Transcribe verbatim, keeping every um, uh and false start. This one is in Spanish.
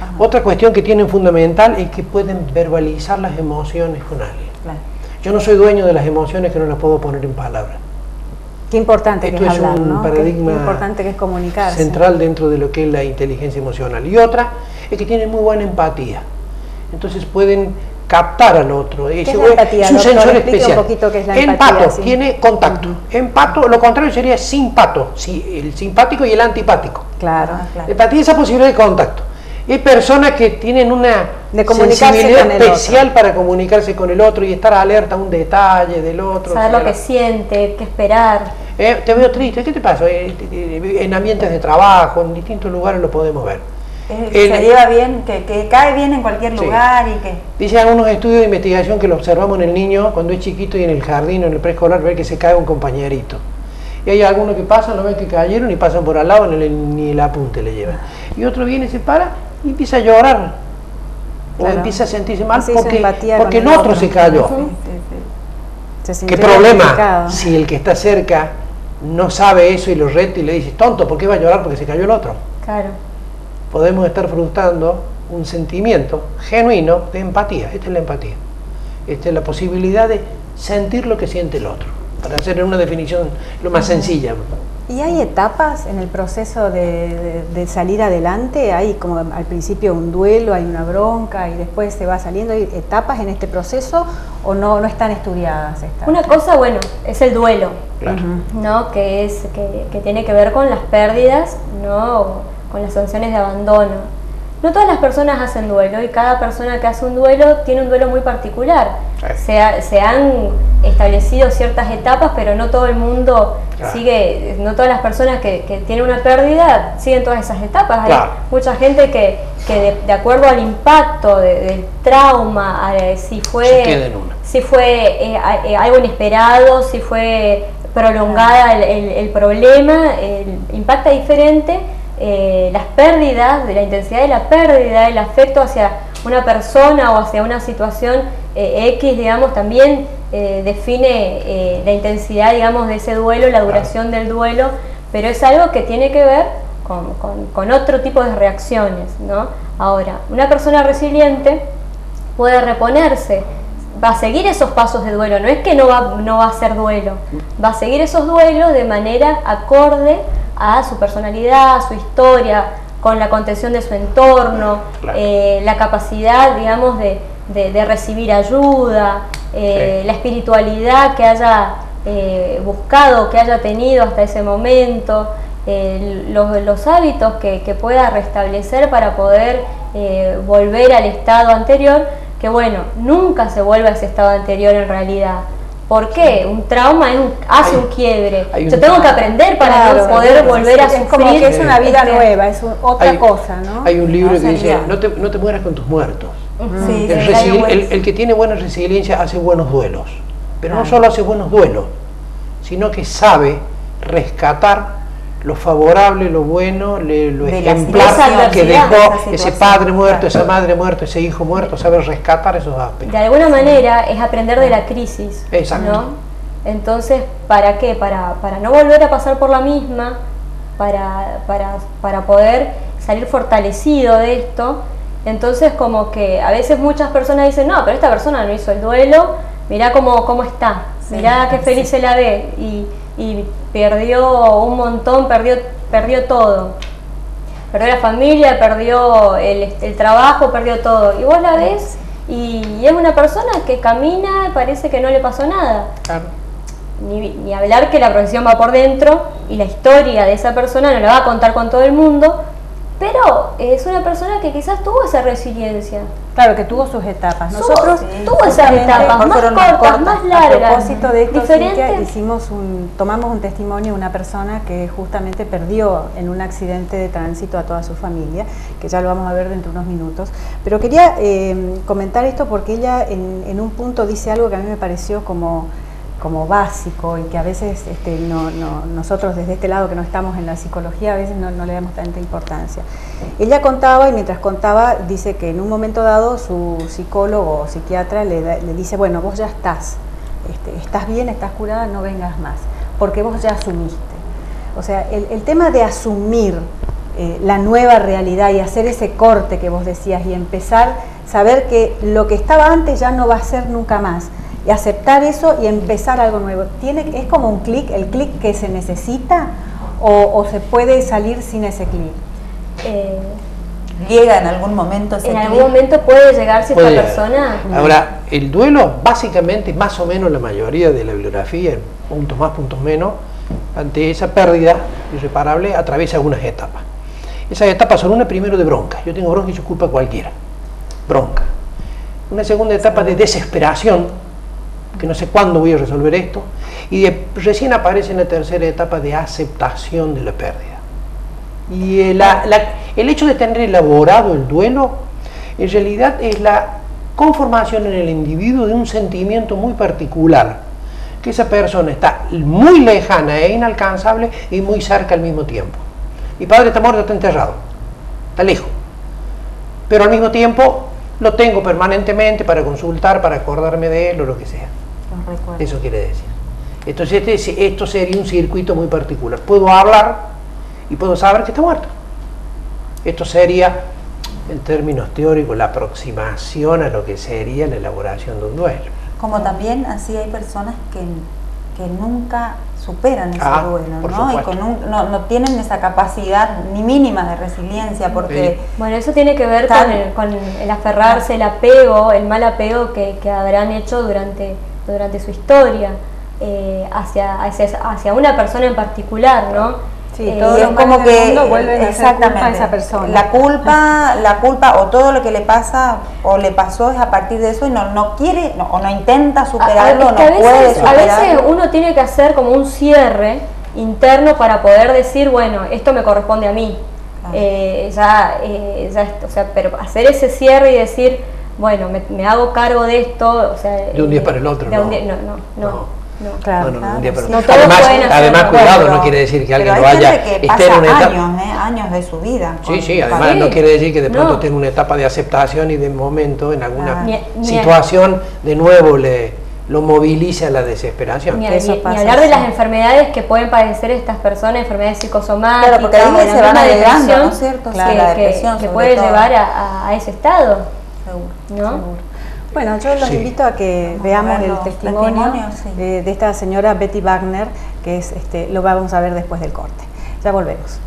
Ajá. Otra cuestión que tienen fundamental es que pueden verbalizar las emociones con alguien. Claro. Yo no soy dueño de las emociones, que no las puedo poner en palabras. Qué importante Esto que es, es hablar, un ¿no? paradigma qué importante que es comunicarse. Central dentro de lo que es la inteligencia emocional. Y otra es que tienen muy buena empatía. Entonces pueden captar al otro. ¿Qué es, es la empatía? Es un doctor, sensor especial. Un poquito qué es la empatía, empato, ¿sí? Tiene contacto. Uh-huh. Empato, lo contrario sería simpato, sí, el simpático y el antipático. Claro, claro. Empatía es esa posibilidad de contacto. Hay personas que tienen una sensibilidad especial para comunicarse con el otro y estar alerta a un detalle del otro. Saber lo que siente, qué esperar. Eh, te veo triste, ¿qué te pasa? Eh, eh, en ambientes de trabajo, en distintos lugares lo podemos ver. El, se lleva bien, que, que cae bien en cualquier lugar, sí. Y que... Dicen algunos estudios de investigación que lo observamos en el niño cuando es chiquito y en el jardín o en el preescolar, ver que se cae un compañerito. Y hay algunos que pasan, lo ven que cayeron y pasan por al lado, ni el apunte le llevan. Y otro viene, se para y empieza a llorar. Claro. O empieza a sentirse mal porque, porque el otro, otro se cayó. Sí, sí, sí. Se ¿Qué problema? Si el que está cerca no sabe eso y lo reta y le dice, tonto, ¿por qué va a llorar? Porque se cayó el otro. Claro. Podemos estar frustrando un sentimiento genuino de empatía. Esta es la empatía. Esta es la posibilidad de sentir lo que siente el otro. Para hacer una definición lo más sencilla. ¿Y hay etapas en el proceso de, de, de salir adelante? Hay como al principio un duelo, hay una bronca y después se va saliendo. ¿Hay etapas en este proceso o no, no están estudiadas estas? Una cosa, bueno, es el duelo, claro. ¿No? Que, es, que, que tiene que ver con las pérdidas, ¿no? Con las sanciones de abandono. No todas las personas hacen duelo y cada persona que hace un duelo tiene un duelo muy particular. Sí. Se, ha, se han establecido ciertas etapas, pero no todo el mundo claro. sigue, no todas las personas que, que tienen una pérdida siguen todas esas etapas. Claro. Hay mucha gente que, que de, de acuerdo al impacto de, del trauma, a, si fue, si fue eh, eh, algo inesperado, si fue prolongada el, el, el problema, eh, impacta diferente. Eh, las pérdidas, de la intensidad de la pérdida, el afecto hacia una persona o hacia una situación eh, X, digamos, también eh, define eh, la intensidad, digamos, de ese duelo, la duración del duelo, pero es algo que tiene que ver con, con, con otro tipo de reacciones, ¿no? Ahora, una persona resiliente puede reponerse, va a seguir esos pasos de duelo, no es que no va, no va a ser duelo, va a seguir esos duelos de manera acorde a su personalidad, a su historia, con la contención de su entorno, claro. eh, la capacidad, digamos, de, de, de recibir ayuda, eh, sí. la espiritualidad que haya eh, buscado, que haya tenido hasta ese momento, eh, los, los hábitos que, que pueda restablecer para poder eh, volver al estado anterior, que bueno, nunca se vuelve a ese estado anterior en realidad. ¿Por qué? Sí. Un trauma es un, hace hay, un quiebre. Un Yo tengo que aprender para claro, no poder sí, volver sí, a sufrir. Es como que es una vida este, nueva, es un, otra hay, cosa, ¿no? Hay un libro no, que dice, no te, no te mueras con tus muertos. Uh-huh. sí, el, sí, el, el que tiene buena resiliencia hace buenos duelos. Pero ah. no solo hace buenos duelos, sino que sabe rescatar lo favorable, lo bueno, le, lo de ejemplar que dejó ese padre muerto, esa madre muerta, ese hijo muerto, saber rescatar esos aspectos. De alguna manera es aprender de la crisis. Exacto. ¿No? Entonces, ¿para qué? Para, para no volver a pasar por la misma, para, para, para poder salir fortalecido de esto. Entonces, como que a veces muchas personas dicen, no, pero esta persona no hizo el duelo, mirá cómo, cómo está, mirá sí, qué feliz sí. se la ve. Y, y perdió un montón, perdió, perdió todo, perdió la familia, perdió el, el trabajo, perdió todo, y vos la ves y, y es una persona que camina, parece que no le pasó nada, claro. ni, ni hablar que la profesión va por dentro y la historia de esa persona no la va a contar con todo el mundo, pero es una persona que quizás tuvo esa resiliencia. Claro, que tuvo sus etapas. Nosotros sí, tuvo esas etapas, más cortas, cortas, más largas. A propósito de esto, Cyntia, hicimos un, tomamos un testimonio de una persona que justamente perdió en un accidente de tránsito a toda su familia, que ya lo vamos a ver dentro de unos minutos. Pero quería eh, comentar esto porque ella en, en un punto dice algo que a mí me pareció como... como básico y que a veces este, no, no, nosotros desde este lado que no estamos en la psicología a veces no, no le damos tanta importancia. Ella contaba y mientras contaba dice que en un momento dado su psicólogo o psiquiatra le, le dice, bueno, vos ya estás, este, estás bien, estás curada, no vengas más, porque vos ya asumiste. O sea, el, el tema de asumir eh, la nueva realidad y hacer ese corte que vos decías y empezar, saber que lo que estaba antes ya no va a ser nunca más. Y aceptar eso y empezar algo nuevo. ¿Tiene, ¿Es como un clic, el clic que se necesita o, o se puede salir sin ese clic? Eh, ¿Llega en algún momento ese clic? ¿En algún momento puede llegar si esta persona...? Ahora, el duelo, básicamente, más o menos la mayoría de la bibliografía, puntos más, puntos menos, ante esa pérdida irreparable, atraviesa algunas etapas. Esas etapas son una primero de bronca. Yo tengo bronca y yo culpo a cualquiera. Bronca. Una segunda etapa de desesperación, que no sé cuándo voy a resolver esto, y de, recién aparece en la tercera etapa de aceptación de la pérdida. Y el, la, la, el hecho de tener elaborado el duelo, en realidad es la conformación en el individuo de un sentimiento muy particular, que esa persona está muy lejana e inalcanzable y muy cerca al mismo tiempo. Mi padre está muerto, está enterrado, está lejos, pero al mismo tiempo lo tengo permanentemente para consultar, para acordarme de él o lo que sea. Eso quiere decir. Entonces este, esto sería un circuito muy particular. Puedo hablar y puedo saber que está muerto. Esto sería, en términos teóricos, la aproximación a lo que sería la elaboración de un duelo. Como también así hay personas que, que nunca superan ese ah, duelo, ¿no? Y con un, no, no tienen esa capacidad ni mínima de resiliencia porque... Bueno, eso tiene que ver tan... con, el, con el aferrarse, el apego, el mal apego que, que habrán hecho durante... durante su historia, eh, hacia, hacia, hacia una persona en particular, ¿no? Sí, eh, todos y es como que vuelven a hacer culpa a esa persona. La culpa, la culpa o todo lo que le pasa o le pasó es a partir de eso y no, no quiere no, o no intenta superarlo, a, es que no a veces, puede superarlo. A veces uno tiene que hacer como un cierre interno para poder decir, bueno, esto me corresponde a mí. Claro. Eh, ya, eh, ya, o sea, pero hacer ese cierre y decir, bueno, me, me hago cargo de esto, o sea... De un día para el otro, ¿no? Día, no, no, no, no, no, claro, no, no, no, un día para el otro. No además, además cuidado, pero, no quiere decir que alguien lo haya... Esté pasa en una etapa. Años, eh, años de su vida. Sí, sí, además sí. No quiere decir que de pronto no. Tenga una etapa de aceptación y de momento en alguna claro. situación de nuevo le lo moviliza la desesperación. Ni, eso ni, pasa ni hablar de así. Las enfermedades que pueden padecer estas personas, enfermedades psicosomáticas, claro, porque ahí se van agregando, ¿no es cierto? Claro, que, la depresión, que puede llevar a ese estado. Seguro, ¿no? Seguro. Bueno, yo los sí. invito a que vamos veamos a el testimonio, testimonio sí. de, de esta señora Betty Wagner, que es este, lo vamos a ver después del corte. Ya volvemos.